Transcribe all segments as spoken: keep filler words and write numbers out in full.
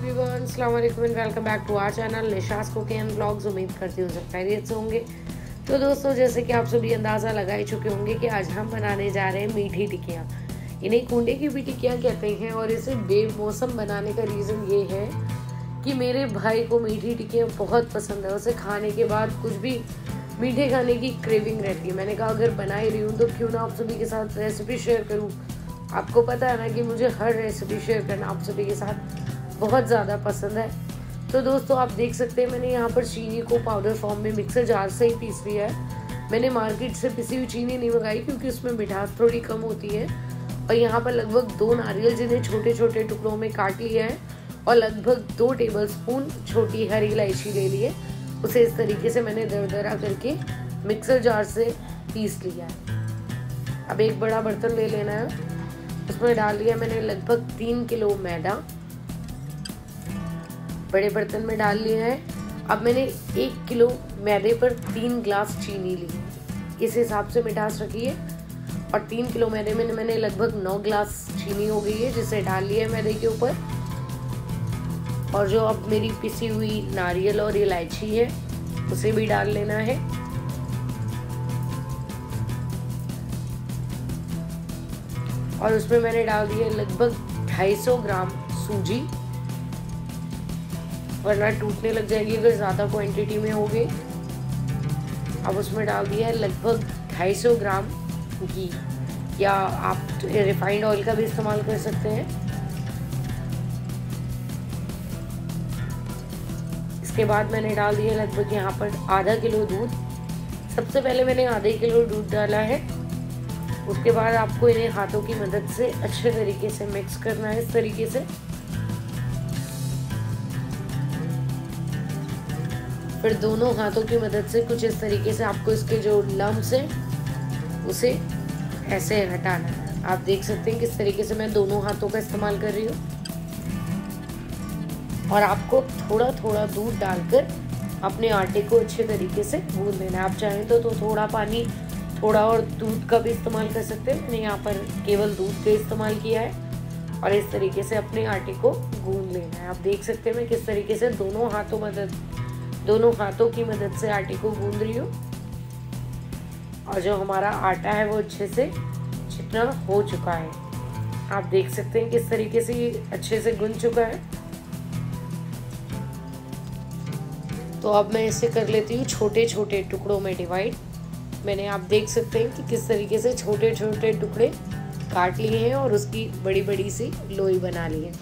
Everyone, अस्सलाम वालेकुम and welcome back to our channel Nisha's cooking and vlogs. उम्मीद करती हूँ सब खैरियत से होंगे। तो दोस्तों, जैसे कि आप सभी अंदाज़ा लगा ही चुके होंगे कि आज हम बनाने जा रहे हैं मीठी टिकियाँ। इन्हें कूंडे की भी टिकियाँ कहते हैं और इसे बेमौसम बनाने का रीज़न ये है कि मेरे भाई को मीठी टिकियाँ बहुत पसंद है। उसे खाने के बाद कुछ भी मीठे खाने की क्रेविंग रहती है। मैंने कहा अगर बना ही रही हूँ तो क्यों ना आप सभी के साथ रेसिपी शेयर करूँ। आपको पता है ना कि मुझे हर रेसिपी शेयर करना आप सभी के साथ बहुत ज़्यादा पसंद है। तो दोस्तों, आप देख सकते हैं मैंने यहाँ पर चीनी को पाउडर फॉर्म में मिक्सर जार से ही पीस लिया है। मैंने मार्केट से पिसी हुई चीनी नहीं मंगाई क्योंकि उसमें मिठास थोड़ी कम होती है। और यहाँ पर लगभग दो नारियल जिन्हें छोटे छोटे टुकड़ों में काट लिया है और लगभग दो टेबल स्पून छोटी हरी इलायची ले लिए, उसे इस तरीके से मैंने दरदरा करके मिक्सर जार से पीस लिया है। अब एक बड़ा बर्तन ले लेना है, उसमें डाल लिया मैंने लगभग तीन किलो मैदा, बड़े बर्तन में डाल लिया है। अब मैंने एक किलो मैदे पर तीन ग्लास चीनी ली है, इस हिसाब से मिठास रखी है। और तीन किलो मैदे में मैंने लगभग नौ ग्लास चीनी हो गई है जिसे डाल लिया है मैदे के ऊपर। और जो अब मेरी पिसी हुई नारियल और इलायची है उसे भी डाल लेना है। और उसमें मैंने डाल दिए लगभग दो सौ पचास ग्राम सूजी, वरना टूटने लग जाएगी अगर ज़्यादा क्वांटिटी में हो गई। अब उसमें डाल दिया है लगभग दो सौ पचास ग्राम घी, या आप रिफाइंड ऑयल का भी इस्तेमाल कर सकते हैं। इसके बाद मैंने डाल दिया लगभग यहाँ पर आधा किलो दूध। सबसे पहले मैंने आधा किलो दूध डाला है। उसके बाद आपको इन्हें हाथों की मदद से अच्छे तरीके से मिक्स करना है, इस तरीके से। फिर दोनों हाथों की मदद से कुछ इस तरीके से आपको इसके जो लम्स हैं उसे ऐसे हटाना है। आप देख सकते हैं किस तरीके से मैं दोनों हाथों का इस्तेमाल कर रही हूँ। और आपको थोड़ा थोड़ा दूध डालकर अपने आटे को अच्छे तरीके से गूंद लेना है। आप चाहें तो, तो थोड़ा पानी, थोड़ा और दूध का भी इस्तेमाल कर सकते हैं। मैंने यहाँ पर केवल दूध का इस्तेमाल किया है। और इस तरीके से अपने आटे को गूंद लेना है। आप देख सकते हैं मैं किस तरीके से दोनों हाथों मदद दोनों हाथों की मदद से आटे को गूंद रही हूँ। और जो हमारा आटा है वो अच्छे से चिकना हो चुका है। आप देख सकते हैं किस तरीके से ये अच्छे से गूंद चुका है। तो अब मैं इसे कर लेती हूँ छोटे छोटे टुकड़ों में डिवाइड। मैंने आप देख सकते हैं कि किस तरीके से छोटे छोटे टुकड़े काट लिए हैं और उसकी बड़ी बड़ी सी लोई बना ली है।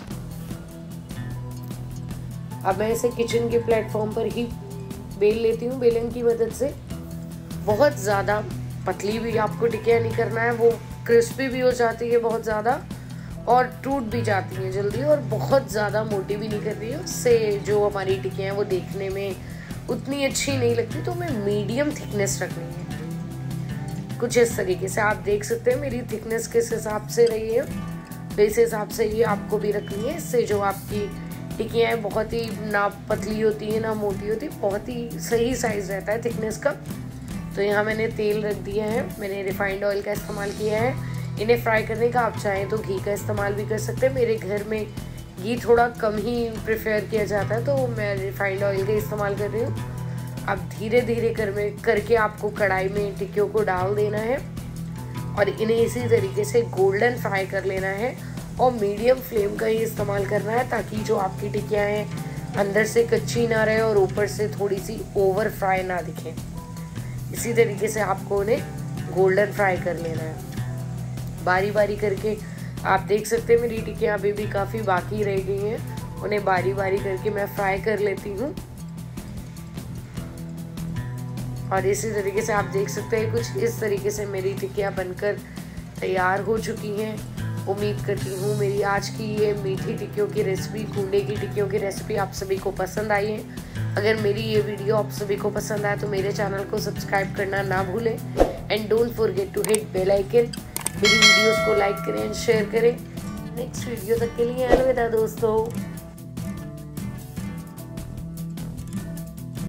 अब मैं इसे किचन के प्लेटफॉर्म पर ही बेल लेती हूँ बेलन की मदद से। बहुत ज़्यादा पतली भी आपको टिकिया नहीं करना है, वो क्रिस्पी भी हो जाती है बहुत ज़्यादा और टूट भी जाती है जल्दी। और बहुत ज़्यादा मोटी भी नहीं करनी है, उससे जो हमारी टिकियाँ हैं वो देखने में उतनी अच्छी नहीं लगती। तो हमें मीडियम थिकनेस रखनी है, कुछ इस तरीके से। आप देख सकते हैं मेरी थिकनेस किस हिसाब से रही है, तो इस हिसाब से ये आपको भी रखनी है। इससे जो आपकी टिकियाँ हैं बहुत ही ना पतली होती है ना मोटी होती, बहुत ही सही साइज़ रहता है थिकनेस का। तो यहाँ मैंने तेल रख दिया है, मैंने रिफाइंड ऑयल का इस्तेमाल किया है इन्हें फ्राई करने का। आप चाहें तो घी का इस्तेमाल भी कर सकते हैं। मेरे घर में घी थोड़ा कम ही प्रेफर किया जाता है, तो मैं रिफाइंड ऑयल का इस्तेमाल कर रही हूँ। अब धीरे धीरे कर में करके आपको कढ़ाई में टिकियों को डाल देना है और इन्हें इसी तरीके से गोल्डन फ्राई कर लेना है। और मीडियम फ्लेम का ही इस्तेमाल करना है ताकि जो आपकी टिकियाँ हैं अंदर से कच्ची ना रहे और ऊपर से थोड़ी सी ओवर फ्राई ना दिखे। इसी तरीके से आपको उन्हें गोल्डन फ्राई कर लेना है बारी बारी करके। आप देख सकते हैं मेरी टिकियाँ अभी भी काफ़ी बाकी रह गई हैं, उन्हें बारी बारी करके मैं फ्राई कर लेती हूँ। और इसी तरीके से आप देख सकते हैं कुछ इस तरीके से मेरी टिकियाँ बनकर तैयार हो चुकी हैं। उम्मीद करती हूँ मेरी आज की ये मीठी टिकियों की रेसिपी, कूंडे की टिकियों की रेसिपी आप सभी को पसंद आई है। अगर मेरी ये वीडियो आप सभी को पसंद आए तो मेरे चैनल को सब्सक्राइब करना ना भूलें and don't forget to hit bell icon. मेरी वीडियोज़ को लाइक करें एंड शेयर करें। नेक्स्ट वीडियो तक के लिए अलविदा दोस्तों।